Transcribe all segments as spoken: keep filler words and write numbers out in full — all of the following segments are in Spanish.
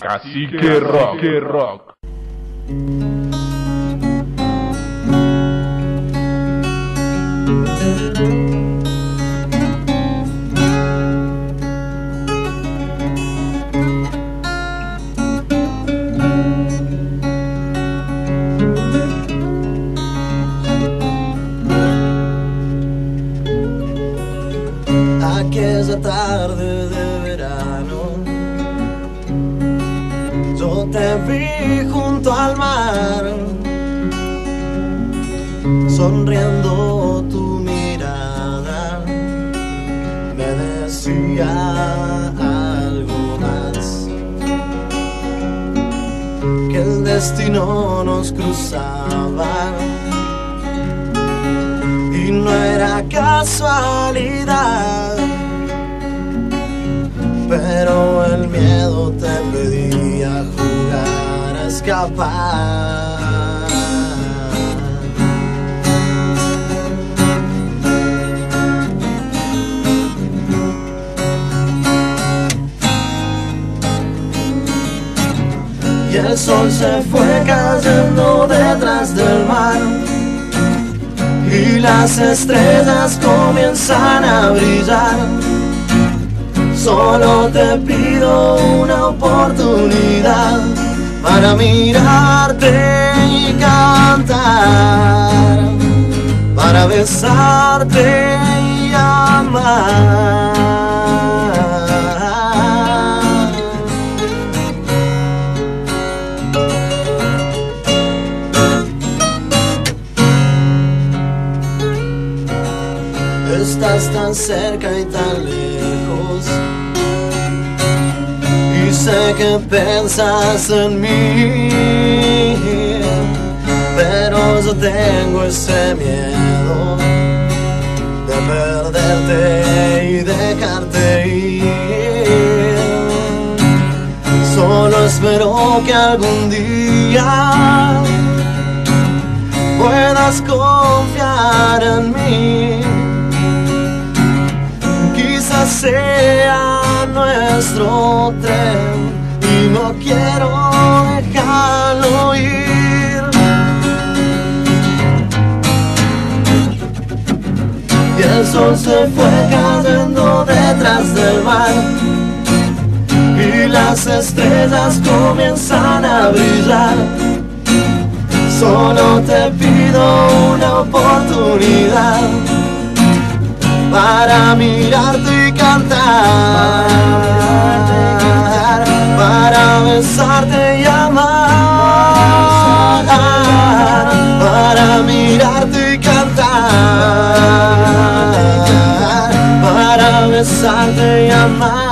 Cacique Rock, que rock. Aquella tarde de verano yo te vi junto al mar, sonriendo tu mirada me decía algo más, que el destino nos cruzaba y no era casualidad, pero el miedo te pedía jugar a escapar. Y el sol se fue cayendo detrás del mar y las estrellas comienzan a brillar. Solo te pido una oportunidad para mirarte y cantar, para besarte y amar. Estás tan cerca y tan lejos, sé que piensas en mí, pero yo tengo ese miedo de perderte y dejarte ir. Solo espero que algún día puedas confiar en mí. Quizás sea nuestro tren y no quiero dejarlo ir. Y el sol se fue cayendo detrás del mar y las estrellas comienzan a brillar. Solo te pido una oportunidad para mirarte y cantar, para besarte y amar, para mirarte y cantar, para besarte y amar.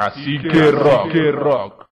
Así que rock, que rock.